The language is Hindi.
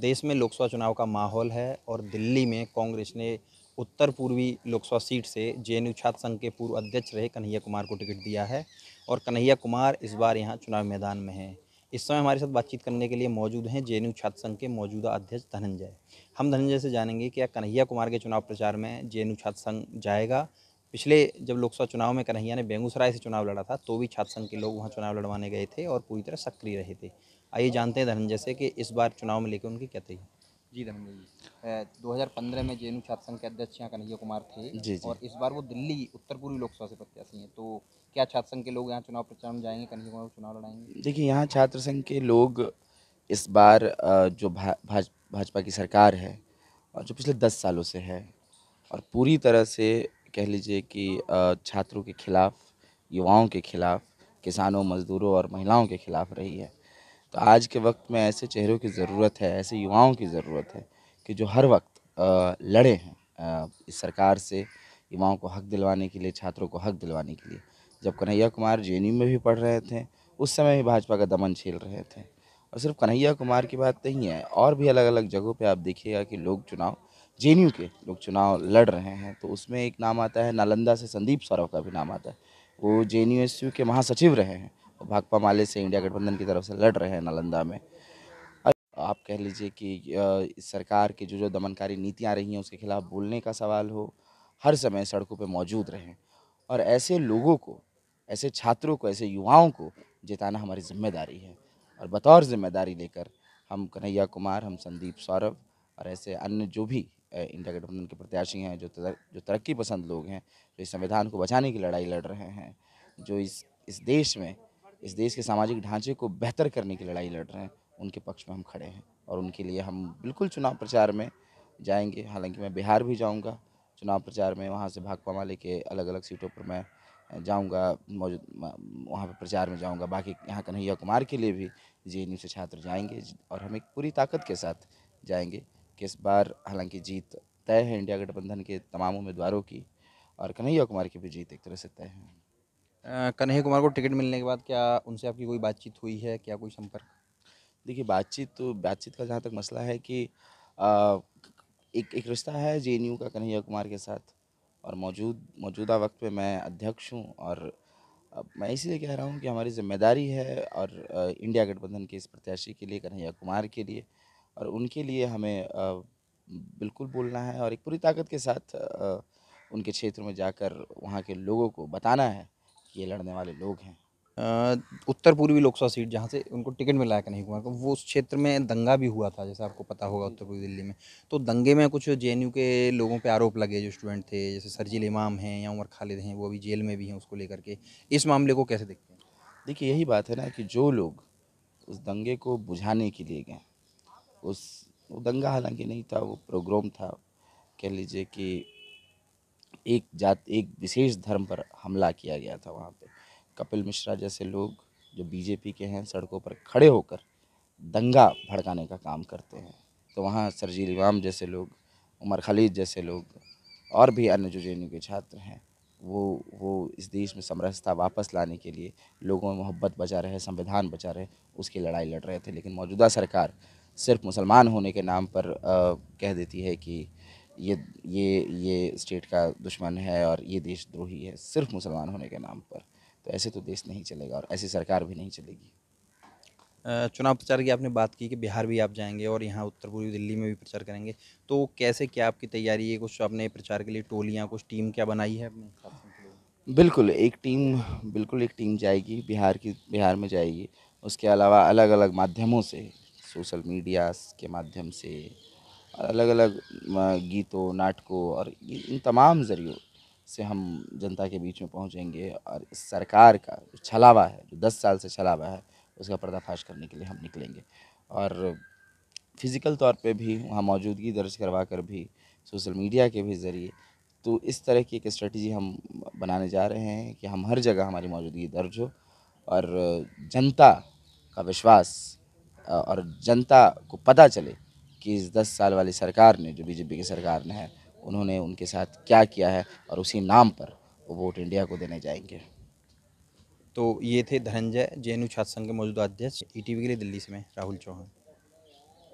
देश में लोकसभा चुनाव का माहौल है और दिल्ली में कांग्रेस ने उत्तर पूर्वी लोकसभा सीट से जेएनयू छात्र संघ के पूर्व अध्यक्ष रहे कन्हैया कुमार को टिकट दिया है और कन्हैया कुमार इस बार यहाँ चुनाव मैदान में हैं। इस समय हमारे साथ बातचीत करने के लिए मौजूद हैं जेएनयू छात्र संघ के मौजूदा अध्यक्ष धनंजय। हम धनंजय से जानेंगे कि कन्हैया कुमार के चुनाव प्रचार में जेएनयू छात्र संघ जाएगा। पिछले जब लोकसभा चुनाव में कन्हैया ने बेगूसराय से चुनाव लड़ा था तो भी छात्र संघ के लोग वहाँ चुनाव लड़वाने गए थे और पूरी तरह सक्रिय रहे थे। आइए जानते हैं धनंजय से कि इस बार चुनाव में लेकर उनकी क्या तैयारी। जी धनंजय जी, 2015 में जेएनयू छात्र संघ के अध्यक्ष यहाँ कन्हैया कुमार थे जी और इस बार वो दिल्ली उत्तर पूर्वी लोकसभा से प्रत्याशी हैं, तो क्या छात्र संघ के लोग यहाँ चुनाव प्रचार में जाएंगे, कन्हैया कुमार चुनाव लड़ाएंगे? देखिए, यहाँ छात्र संघ के लोग इस बार जो भाजपा की सरकार है और जो पिछले 10 सालों से है और पूरी तरह से कह लीजिए कि छात्रों के खिलाफ, युवाओं के खिलाफ, किसानों, मजदूरों और महिलाओं के खिलाफ रही है। तो आज के वक्त में ऐसे चेहरों की ज़रूरत है, ऐसे युवाओं की ज़रूरत है कि जो हर वक्त लड़े हैं इस सरकार से, युवाओं को हक दिलवाने के लिए, छात्रों को हक दिलवाने के लिए। जब कन्हैया कुमार जेएनयू में भी पढ़ रहे थे उस समय भी भाजपा का दमन झेल रहे थे और सिर्फ कन्हैया कुमार की बात नहीं है, और भी अलग अलग जगहों पर आप देखिएगा कि लोग चुनाव, जेएनयू के लोग चुनाव लड़ रहे हैं। तो उसमें एक नाम आता है, नालंदा से संदीप सौरभ का भी नाम आता है। वो जेएनयूएसयू के महासचिव रहे हैं, भाकपा माले से इंडिया गठबंधन की तरफ से लड़ रहे हैं नालंदा में। आप कह लीजिए कि इस सरकार की जो दमनकारी नीतियाँ रही हैं उसके खिलाफ बोलने का सवाल हो, हर समय सड़कों पे मौजूद रहें और ऐसे लोगों को, ऐसे छात्रों को, ऐसे युवाओं को जिताना हमारी जिम्मेदारी है और बतौर जिम्मेदारी लेकर हम कन्हैया कुमार, हम संदीप सौरभ और ऐसे अन्य जो भी इंडिया गठबंधन के प्रत्याशी हैं, जो तरक्की पसंद लोग हैं, जो इस संविधान को बचाने की लड़ाई लड़ रहे हैं, जो इस देश में, इस देश के सामाजिक ढांचे को बेहतर करने की लड़ाई लड़ रहे हैं, उनके पक्ष में हम खड़े हैं और उनके लिए हम बिल्कुल चुनाव प्रचार में जाएंगे। हालांकि मैं बिहार भी जाऊंगा चुनाव प्रचार में, वहां से भाकपा माले के अलग अलग सीटों पर मैं जाऊंगा, मौजूद वहां पर प्रचार में जाऊंगा। बाकी यहाँ कन्हैया कुमार के लिए भी जेएनयू से छात्र जाएंगे और हम एक पूरी ताकत के साथ जाएंगे कि इस बार हालांकि जीत तय है इंडिया गठबंधन के तमाम उम्मीदवारों की और कन्हैया कुमार की भी जीत एक तरह से तय है। कन्हैया कुमार को टिकट मिलने के बाद क्या उनसे आपकी कोई बातचीत हुई है, क्या कोई संपर्क? देखिए, बातचीत का जहाँ तक मसला है कि एक रिश्ता है जेएनयू का कन्हैया कुमार के साथ और मौजूदा वक्त पे मैं अध्यक्ष हूँ और मैं इसीलिए कह रहा हूँ कि हमारी जिम्मेदारी है और इंडिया गठबंधन के इस प्रत्याशी के लिए, कन्हैया कुमार के लिए और उनके लिए हमें बिल्कुल बोलना है और एक पूरी ताकत के साथ उनके क्षेत्र में जाकर वहाँ के लोगों को बताना है ये लड़ने वाले लोग हैं। उत्तर पूर्वी लोकसभा सीट जहाँ से उनको टिकट मिला है कन्हैया कुमार को, वो उस क्षेत्र में दंगा भी हुआ था, जैसा आपको पता होगा उत्तर पूर्वी दिल्ली में। तो दंगे में कुछ जेएनयू के लोगों पे आरोप लगे जो स्टूडेंट थे, जैसे सरजील इमाम हैं या उमर खालिद हैं, वो अभी जेल में भी हैं, उसको लेकर के इस मामले को कैसे देखते हैं? देखिए, यही बात है ना कि जो लोग उस दंगे को बुझाने के लिए गए, वो दंगा हालांकि नहीं था, वो प्रोग्राम था, कह लीजिए कि एक विशेष धर्म पर हमला किया गया था। वहाँ पे कपिल मिश्रा जैसे लोग जो बीजेपी के हैं सड़कों पर खड़े होकर दंगा भड़काने का काम करते हैं, तो वहाँ सरजील इमाम जैसे लोग, उमर खालिद जैसे लोग और भी अन्य जो जेएनयू के छात्र हैं वो इस देश में समरसता वापस लाने के लिए, लोगों में मोहब्बत बचा रहे, संविधान बचा रहे, उसकी लड़ाई लड़ रहे थे। लेकिन मौजूदा सरकार सिर्फ मुसलमान होने के नाम पर कह देती है कि ये स्टेट का दुश्मन है और ये देशद्रोही है, सिर्फ मुसलमान होने के नाम पर। तो ऐसे तो देश नहीं चलेगा और ऐसी सरकार भी नहीं चलेगी। चुनाव प्रचार की आपने बात की कि बिहार भी आप जाएंगे और यहाँ उत्तर पूर्वी दिल्ली में भी प्रचार करेंगे, तो कैसे, क्या आपकी तैयारी है? कुछ आपने प्रचार के लिए टोलियाँ, कुछ टीम क्या बनाई है अपने? बिल्कुल एक टीम जाएगी, बिहार में जाएगी। उसके अलावा अलग अलग माध्यमों से, सोशल मीडिया के माध्यम से, अलग अलग गीतों, नाटकों और इन तमाम ज़रियों से हम जनता के बीच में पहुंचेंगे और इस सरकार का जो छलावा है, जो 10 साल से छलावा है, उसका पर्दाफाश करने के लिए हम निकलेंगे। और फिज़िकल तौर पे भी वहाँ मौजूदगी दर्ज करवा कर भी, सोशल मीडिया के भी ज़रिए, तो इस तरह की एक स्ट्रेटजी हम बनाने जा रहे हैं कि हम हर जगह हमारी मौजूदगी दर्ज हो और जनता का विश्वास और जनता को पता चले कि इस 10 साल वाली सरकार ने, जो बीजेपी की सरकार ने है, उन्होंने उनके साथ क्या किया है और उसी नाम पर वो वोट इंडिया को देने जाएंगे। तो ये थे धनंजय, जेएनयू छात्र संघ के मौजूदा अध्यक्ष। ईटीवी के लिए दिल्ली से मैं राहुल चौहान।